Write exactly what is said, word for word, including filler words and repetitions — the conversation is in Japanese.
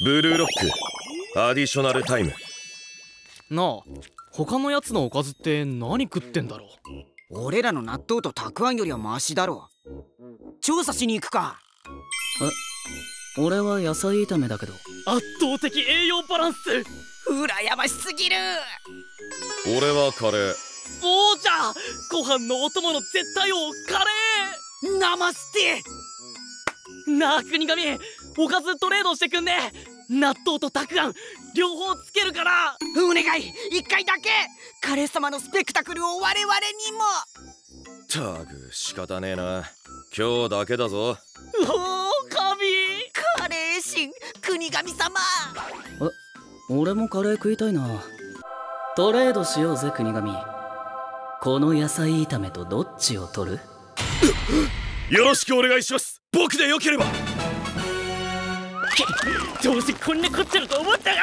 ブルーロックアディショナルタイム。なあ、他のやつのおかずって何食ってんだろう。俺らの納豆とたくあんよりはマシだろ。調査しに行くか。え、俺は野菜炒めだけど。圧倒的栄養バランス、羨ましすぎる。俺はカレー。おー、じゃあご飯のお供の絶対王カレー。ナマステ。なあ国神、おかずトレードしてくんね。納豆とたくあん両方つけるから。お願い、一回だけ。カレー様のスペクタクルを我々にも。たく、仕方ねえな、今日だけだぞ。おお、神カレー神国神様。え、俺もカレー食いたいな。トレードしようぜ国神。この野菜炒めとどっちを取る？よろしくお願いします。僕でよければ。どうせこんなこっちゃだと思ったよ。